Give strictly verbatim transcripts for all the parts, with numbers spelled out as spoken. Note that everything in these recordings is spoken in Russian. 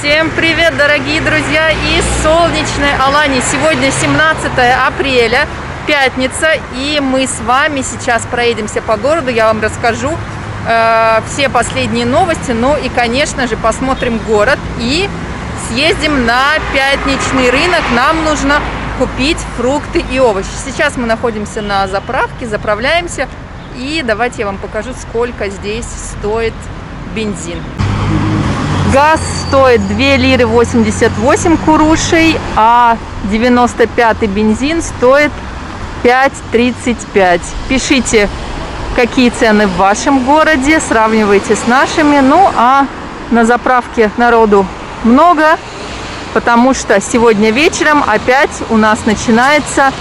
Всем привет, дорогие друзья, из солнечной Алании. Сегодня семнадцатое апреля, пятница, и мы с вами сейчас проедемся по городу. Я вам расскажу э, все последние новости, ну и, конечно же, посмотрим город и съездим на пятничный рынок. Нам нужно купить фрукты и овощи. Сейчас мы находимся на заправке, заправляемся, и давайте я вам покажу, сколько здесь стоит бензин. Газ стоит две лиры восемьдесят восемь курушей, а девяносто пятый бензин стоит пять тридцать пять. Пишите, какие цены в вашем городе, сравнивайте с нашими. Ну, а на заправке народу много, потому что сегодня вечером опять у нас начинается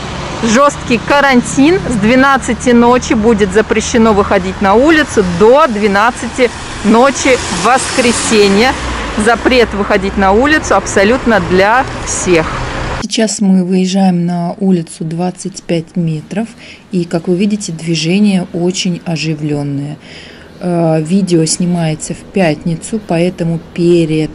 жесткий карантин. С двенадцати ночи будет запрещено выходить на улицу до двенадцати ночи в воскресенье. Запрет выходить на улицу абсолютно для всех. Сейчас мы выезжаем на улицу двадцать пять метров. И, как вы видите, движение очень оживленное. Видео снимается в пятницу, поэтому перед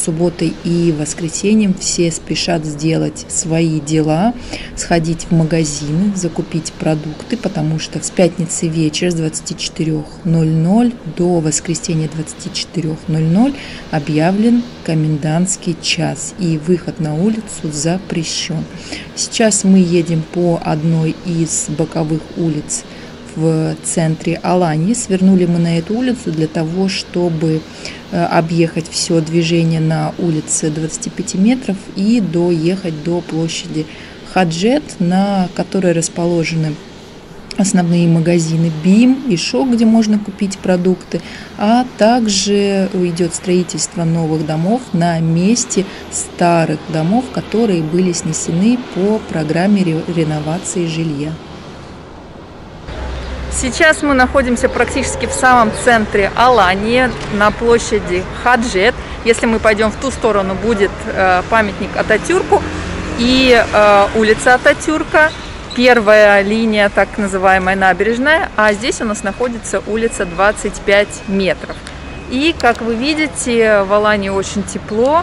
субботой и воскресеньем все спешат сделать свои дела, сходить в магазины, закупить продукты, потому что с пятницы вечера с двадцати четырёх ноль-ноль до воскресенья двадцати четырёх ноль-ноль объявлен комендантский час и выход на улицу запрещен. Сейчас мы едем по одной из боковых улиц в центре Алании. Свернули мы на эту улицу для того, чтобы объехать все движение на улице двадцати пяти метров и доехать до площади Хаджет, на которой расположены основные магазины БИМ и ШОК, где можно купить продукты, а также идет строительство новых домов на месте старых домов, которые были снесены по программе реновации жилья. Сейчас мы находимся практически в самом центре Алании, на площади Хаджет. Если мы пойдем в ту сторону, будет памятник Ататюрку и улица Ататюрка, первая линия, так называемая набережная, а здесь у нас находится улица двадцать пять метров. И, как вы видите, в Алании очень тепло,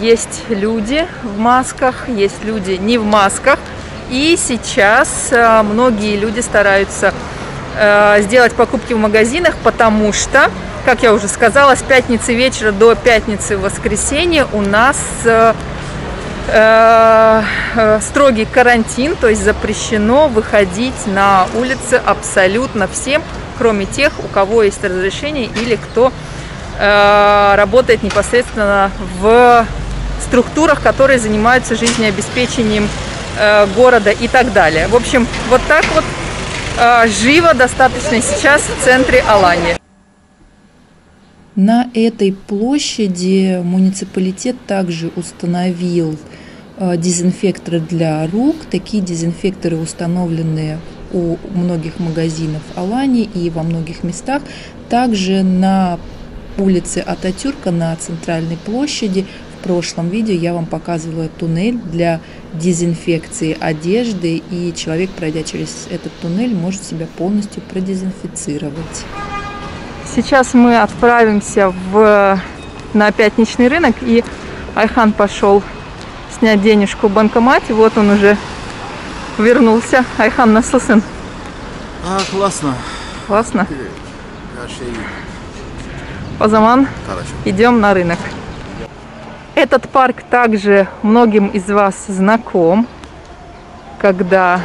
есть люди в масках, есть люди не в масках. И сейчас многие люди стараются сделать покупки в магазинах, потому что, как я уже сказала, с пятницы вечера до пятницы в воскресенье у нас строгий карантин, то есть запрещено выходить на улицы абсолютно всем, кроме тех, у кого есть разрешение или кто работает непосредственно в структурах, которые занимаются жизнеобеспечением города и так далее. В общем, вот так вот живо достаточно сейчас в центре Алании. На этой площади муниципалитет также установил дезинфекторы для рук. Такие дезинфекторы установлены у многих магазинов Алании и во многих местах. Также на улице Ататюрка, на центральной площади, в прошлом видео я вам показывала туннель для дезинфекции одежды, и человек, пройдя через этот туннель, может себя полностью продезинфицировать. Сейчас мы отправимся в, на пятничный рынок, и Айхан пошел снять денежку в банкомате. Вот он уже вернулся. Айхан, насылсын? А, классно. Классно? Позаман, идем на рынок. Этот парк также многим из вас знаком, когда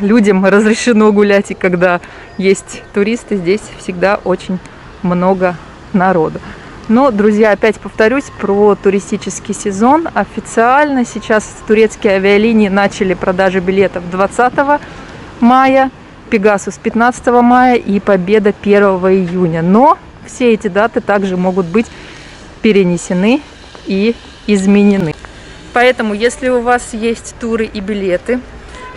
людям разрешено гулять, и когда есть туристы, здесь всегда очень много народу. Но, друзья, опять повторюсь про туристический сезон. Официально сейчас турецкие авиалинии начали продажу билетов двадцатого мая, Пегасус пятнадцатого мая и Победа первого июня. Но все эти даты также могут быть перенесены и изменены. Поэтому, если у вас есть туры и билеты,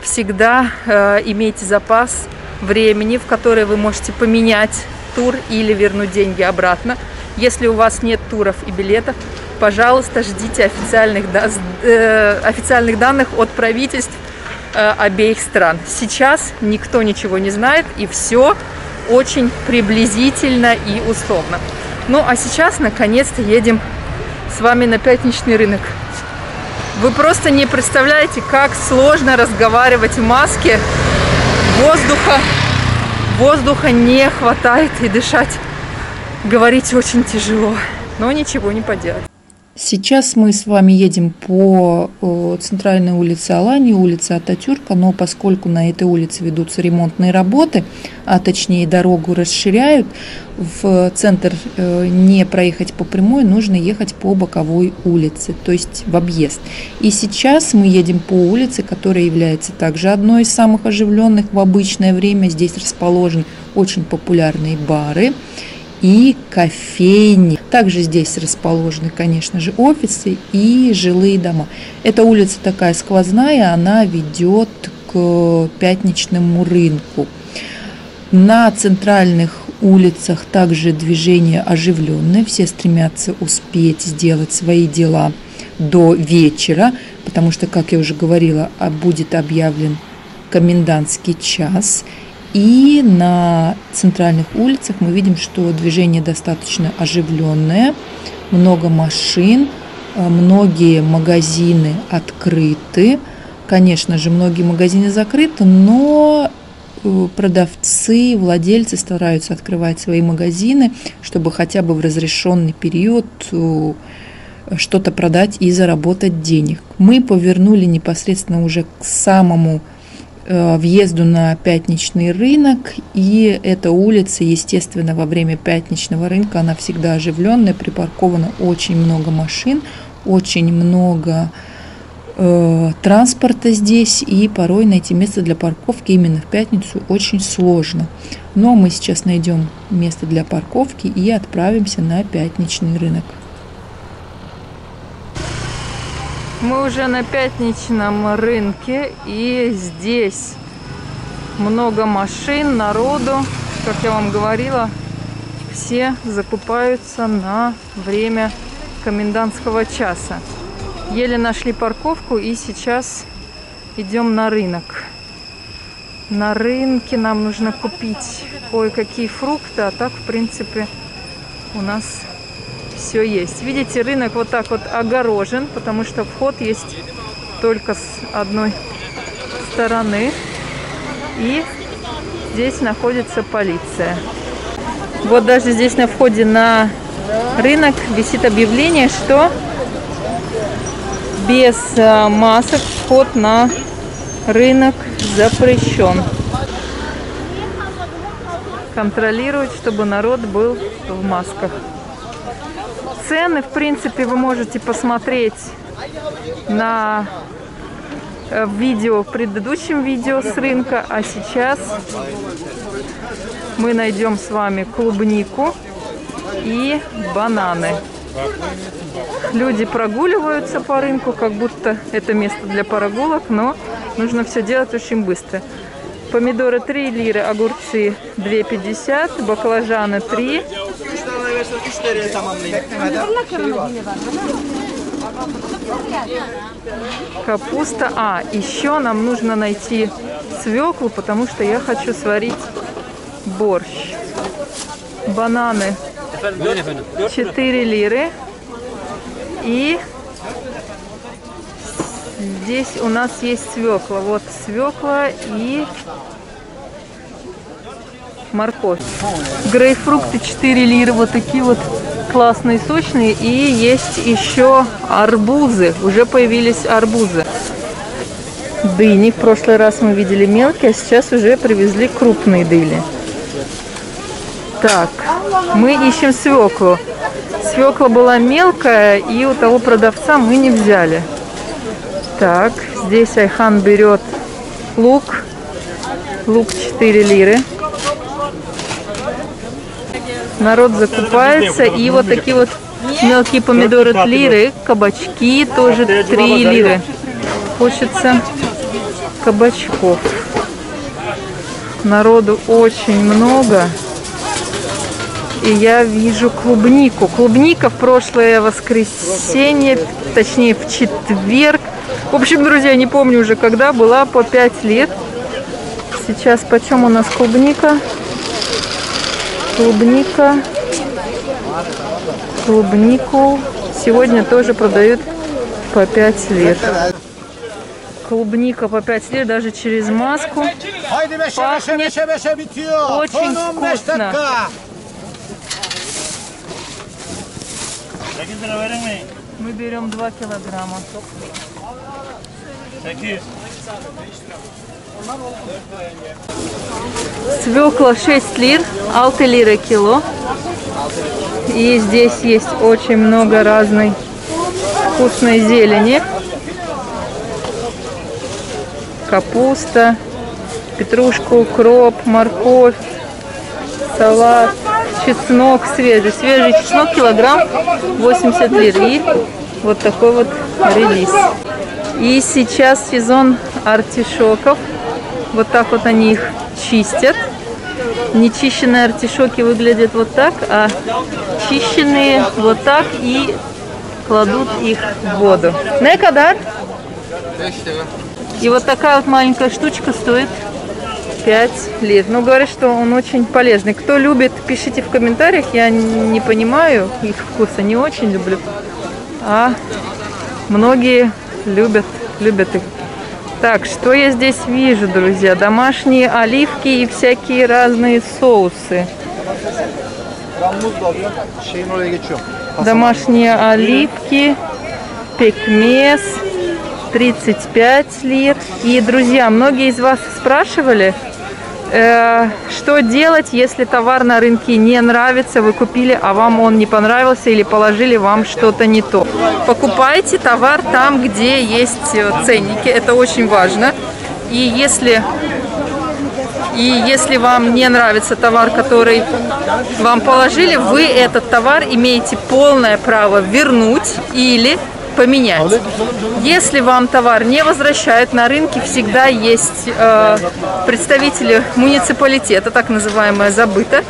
всегда э, имейте запас времени, в которое вы можете поменять тур или вернуть деньги обратно. Если у вас нет туров и билетов, пожалуйста, ждите официальных, э, официальных данных от правительств э, обеих стран. Сейчас никто ничего не знает, и все очень приблизительно и условно. Ну а сейчас наконец-то едем с вами на пятничный рынок. Вы просто не представляете, как сложно разговаривать в маске. Воздуха, воздуха не хватает, и дышать, говорить очень тяжело. Но ничего не поделать. Сейчас мы с вами едем по центральной улице Алании, улице Ататюрка, но поскольку на этой улице ведутся ремонтные работы, а точнее дорогу расширяют, в центр не проехать по прямой, нужно ехать по боковой улице, то есть в объезд. И сейчас мы едем по улице, которая является также одной из самых оживленных в обычное время. Здесь расположены очень популярные бары и кофейни. Также здесь расположены, конечно же, офисы и жилые дома. Эта улица такая сквозная, она ведет к пятничному рынку. На центральных улицах также движение оживленное. Все стремятся успеть сделать свои дела до вечера, потому что, как я уже говорила, будет объявлен комендантский час. И на центральных улицах мы видим, что движение достаточно оживленное, много машин, многие магазины открыты. Конечно же, многие магазины закрыты, но продавцы, владельцы стараются открывать свои магазины, чтобы хотя бы в разрешенный период что-то продать и заработать денег. Мы повернули непосредственно уже к самому въезду на пятничный рынок, и эта улица, естественно, во время пятничного рынка она всегда оживленная, припарковано очень много машин, очень много э, транспорта здесь, и порой найти место для парковки именно в пятницу очень сложно. Но мы сейчас найдем место для парковки и отправимся на пятничный рынок. Мы уже на пятничном рынке, и здесь много машин, народу. Как я вам говорила, все закупаются на время комендантского часа. Еле нашли парковку, и сейчас идем на рынок. На рынке нам нужно купить кое-какие фрукты, а так, в принципе, у нас все есть. Видите, рынок вот так вот огорожен, потому что вход есть только с одной стороны. И здесь находится полиция. Вот даже здесь на входе на рынок висит объявление, что без масок вход на рынок запрещен. Контролируют, чтобы народ был в масках. Цены, в принципе, вы можете посмотреть на видео, в предыдущем видео с рынка. А сейчас мы найдем с вами клубнику и бананы. Люди прогуливаются по рынку, как будто это место для прогулок, но нужно все делать очень быстро. Помидоры три лиры, огурцы две пятьдесят, баклажаны три. Капуста. А, еще нам нужно найти свеклу, потому что я хочу сварить борщ. Бананы четыре лиры. И здесь у нас есть свекла. Вот свекла и морковь. Грейпфрукты четыре лиры, вот такие вот классные, сочные. И есть еще арбузы, уже появились арбузы. Дыни, в прошлый раз мы видели мелкие, а сейчас уже привезли крупные дыни. Так, мы ищем свеклу. Свекла была мелкая, и у того продавца мы не взяли. Так, здесь Айхан берет лук. Лук четыре лиры. Народ закупается. И вот такие вот мелкие помидоры три лиры, кабачки тоже три лиры. Хочется кабачков. Народу очень много. И я вижу клубнику. Клубника в прошлое воскресенье, точнее в четверг. В общем, друзья, не помню уже когда, была по пять лет. Сейчас почем у нас клубника? Клубника клубнику. Сегодня тоже продают по пять лет. Клубника по пять лет даже через маску. Пахнет очень вкусно. Мы берем два килограмма. Свекла шесть лир, алты лира кило. И здесь есть очень много разной вкусной зелени. Капуста, петрушку, укроп, морковь, салат, чеснок свежий. Свежий чеснок килограмм восемьдесят лир. И вот такой вот редис. И сейчас сезон артишоков. Вот так вот они их чистят. Нечищенные артишоки выглядят вот так, а чищенные вот так, и кладут их в воду. Некадар? И вот такая вот маленькая штучка стоит пять лир. Ну, говорят, что он очень полезный. Кто любит, пишите в комментариях. Я не понимаю их вкуса, не очень люблю. А многие любят, любят их. Так, что я здесь вижу, друзья? Домашние оливки и всякие разные соусы. Домашние оливки, пекмес, тридцать пять лир. И, друзья, многие из вас спрашивали, э, что делать, если товар на рынке не нравится, вы купили, а вам он не понравился или положили вам что-то не то. Покупайте товар там, где есть ценники, это очень важно. И если, и если вам не нравится товар, который вам положили, вы этот товар имеете полное право вернуть или поменять. Если вам товар не возвращают, на рынке всегда есть э, представители муниципалитета, так называемое забыто.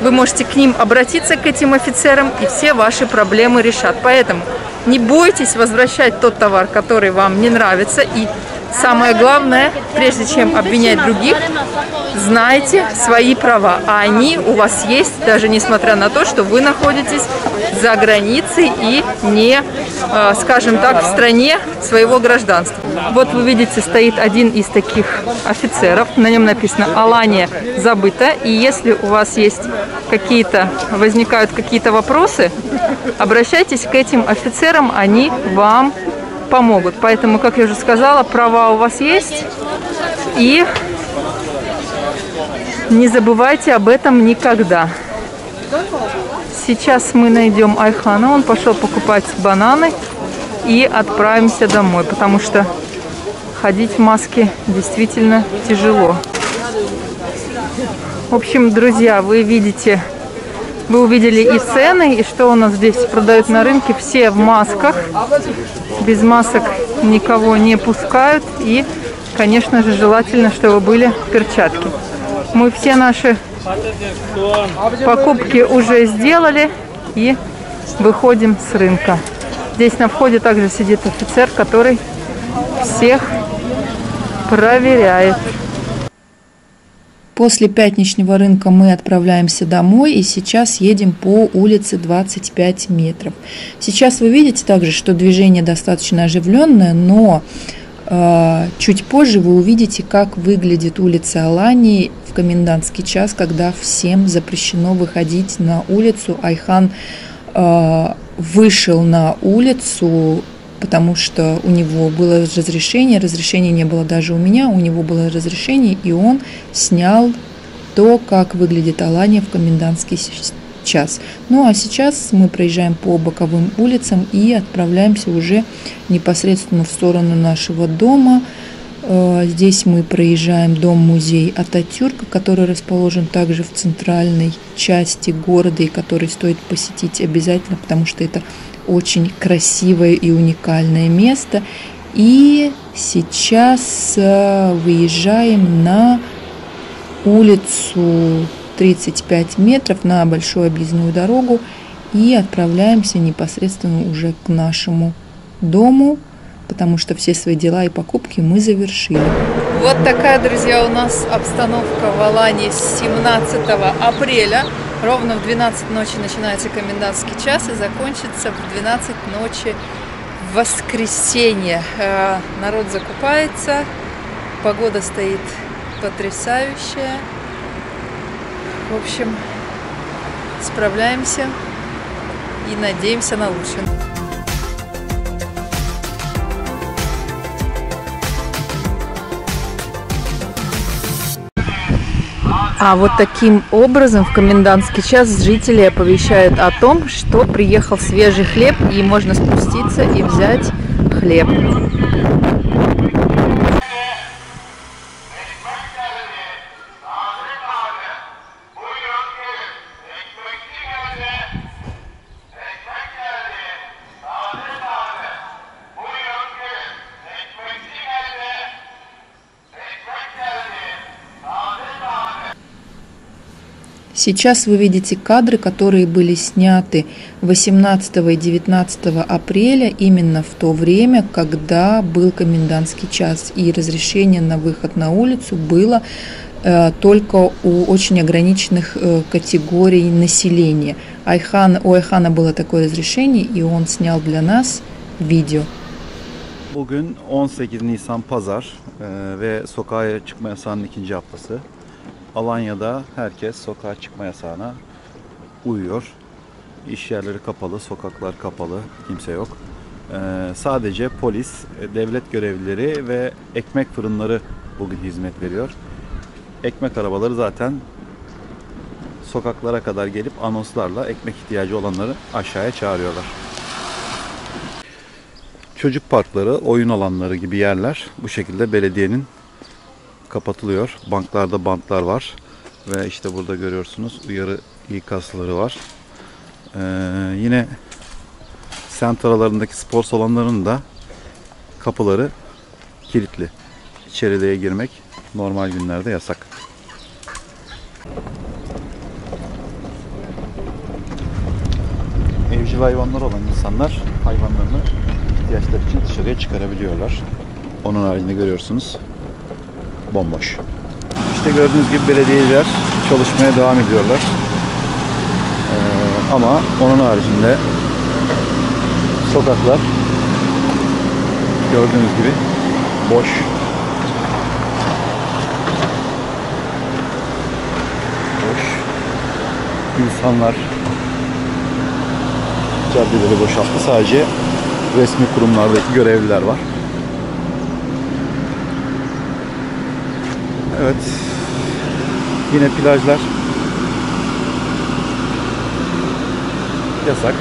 Вы можете к ним обратиться, к этим офицерам, и все ваши проблемы решат. Поэтому не бойтесь возвращать тот товар, который вам не нравится. И самое главное, прежде чем обвинять других, знайте свои права. А они у вас есть, даже несмотря на то, что вы находитесь за границей и не, скажем так, в стране своего гражданства. Вот вы видите, стоит один из таких офицеров. На нем написано «Алания забыта». И если у вас есть какие-то, возникают какие-то вопросы, обращайтесь к этим офицерам, они вам помогут. Поэтому, как я уже сказала, права у вас есть. И не забывайте об этом никогда. Сейчас мы найдем Айхана. Он пошел покупать бананы и отправимся домой, потому что ходить в маске действительно тяжело. В общем, друзья, вы видите, вы увидели и цены, и что у нас здесь продают на рынке. Все в масках. Без масок никого не пускают. И, конечно же, желательно, чтобы были перчатки. Мы все наши покупки уже сделали и выходим с рынка. Здесь на входе также сидит офицер, который всех проверяет. После пятничного рынка мы отправляемся домой и сейчас едем по улице двадцать пять метров. Сейчас вы видите также, что движение достаточно оживленное, но чуть позже вы увидите, как выглядит улица Алании в комендантский час, когда всем запрещено выходить на улицу. Айхан э, вышел на улицу, потому что у него было разрешение, разрешения не было даже у меня, у него было разрешение, и он снял то, как выглядит Алания в комендантский час. Ну а сейчас мы проезжаем по боковым улицам и отправляемся уже непосредственно в сторону нашего дома. Здесь мы проезжаем дом-музей Ататюрка, который расположен также в центральной части города и который стоит посетить обязательно, потому что это очень красивое и уникальное место. И сейчас выезжаем на улицу тридцать пять метров, на большую объездную дорогу, и отправляемся непосредственно уже к нашему дому, потому что все свои дела и покупки мы завершили. Вот такая, друзья, у нас обстановка в Алании с семнадцатого апреля. Ровно в двенадцать ночи начинается комендантский час и закончится в двенадцать ночи в воскресенье. Народ закупается, погода стоит потрясающая. В общем, справляемся и надеемся на лучшее. А вот таким образом в комендантский час жители оповещают о том, что приехал свежий хлеб, и можно спуститься и взять хлеб. Сейчас вы видите кадры, которые были сняты восемнадцатого и девятнадцатого апреля, именно в то время, когда был комендантский час, и разрешение на выход на улицу было э, только у очень ограниченных э, категорий населения. Айхан, у Айхана было такое разрешение, и он снял для нас видео. Bugün on sekiz Nisan Pazar ve sokağa çıkma yasağının ikinci haftası. Alanya'da herkes sokağa çıkma yasağına uyuyor. İş yerleri kapalı, sokaklar kapalı, kimse yok. Ee, sadece polis, devlet görevlileri ve ekmek fırınları bugün hizmet veriyor. Ekmek arabaları zaten sokaklara kadar gelip anonslarla ekmek ihtiyacı olanları aşağıya çağırıyorlar. Çocuk parkları, oyun alanları gibi yerler bu şekilde belediyenin kapatılıyor. Banklarda bantlar var ve işte burada görüyorsunuz uyarı ikazları var. Ee, yine semt aralarındaki spor salonlarının da kapıları kilitli. İçeriye girmek normal günlerde yasak. Evcil hayvanları olan insanlar hayvanlarını ihtiyaçlar için dışarıya çıkarabiliyorlar. Onun halini görüyorsunuz. Bomboş. İşte gördüğünüz gibi belediyeler çalışmaya devam ediyorlar. Ee, ama onun haricinde sokaklar gördüğünüz gibi boş. Boş. İnsanlar caddeleri boşalttı. Sadece resmi kurumlardaki görevliler var. Evet, yine plajlar yasak.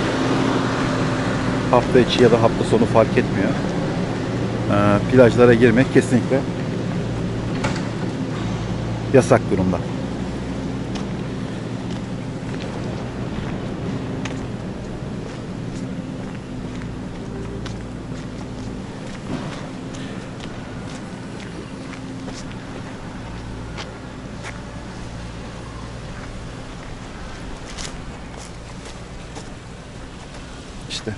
Hafta içi ya da hafta sonu fark etmiyor. Ee, plajlara girmek kesinlikle yasak durumda. İşte.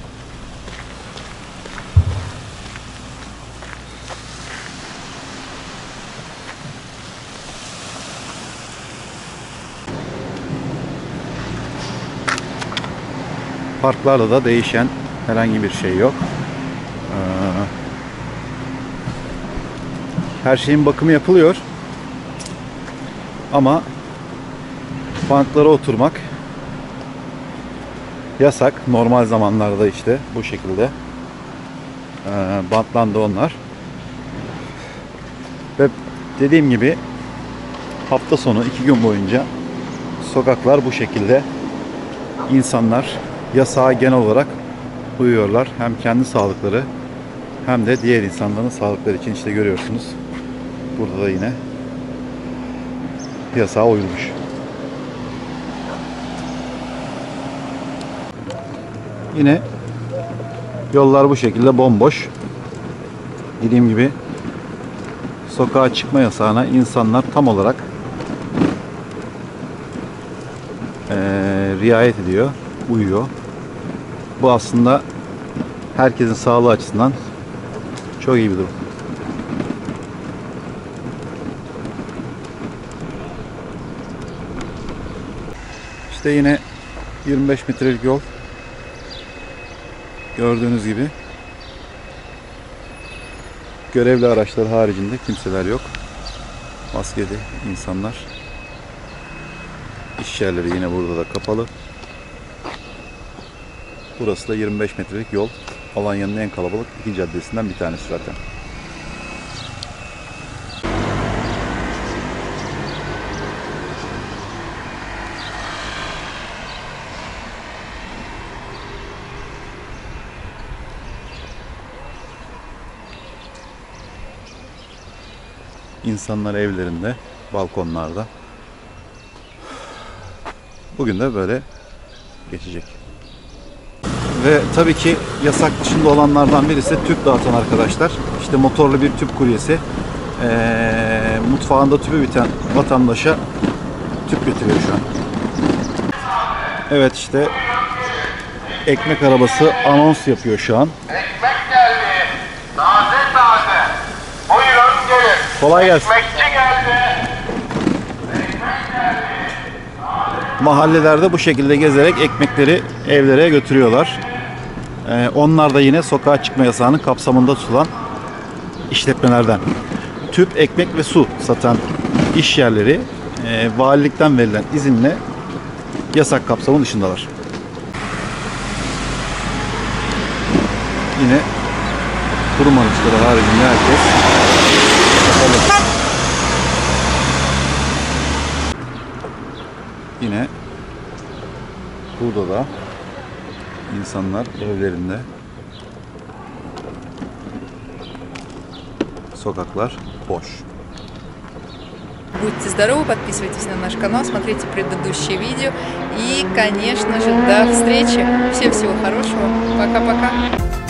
Parklarda da değişen herhangi bir şey yok. Her şeyin bakımı yapılıyor. Ama banklara oturmak yasak. Normal zamanlarda işte bu şekilde ee, bantlandı onlar. Ve dediğim gibi hafta sonu iki gün boyunca sokaklar bu şekilde. İnsanlar yasağa genel olarak uyuyorlar. Hem kendi sağlıkları hem de diğer insanların sağlıkları için işte görüyorsunuz. Burada da yine yasağa uyulmuş. Yine yollar bu şekilde bomboş. Dediğim gibi sokağa çıkma yasağına insanlar tam olarak e, riayet ediyor, uyuyor. Bu aslında herkesin sağlığı açısından çok iyi bir durum. tarafta yine yirmi beş metrelik yol. Gördüğünüz gibi. Görevli araçlar haricinde kimseler yok. Maskeli insanlar. İş yerleri yine burada da kapalı. Burası da yirmi beş metrelik yol. Alanya'nın en kalabalık ikinci caddesinden bir tanesi zaten. İnsanlar evlerinde, balkonlarda. Bugün de böyle geçecek. Ve tabii ki yasak dışında olanlardan birisi tüp dağıtan arkadaşlar. İşte motorlu bir tüp kuryesi ee, mutfağında tüpü biten vatandaşa tüp götürüyor şu an. Evet, işte ekmek arabası anons yapıyor şu an. Ekmek geldi. Taze taze. Buyurun gelin. Kolay gelsin. Ekmekçi geldi. Mahallelerde bu şekilde gezerek ekmekleri evlere götürüyorlar. Ee, onlar da yine sokağa çıkma yasağının kapsamında tutulan işletmelerden. Tüp, ekmek ve su satan iş yerleri e, valilikten verilen izinle yasak kapsamı dışındalar. Yine kurum araçları haricinde herkes kapalı. Yine burada da insanlar evlerinde, sokaklar boş. Будьте здоровы, подписывайтесь на наш канал, смотрите предыдущие видео и, конечно же, до встречи. Всем всего хорошего. Пока-пока.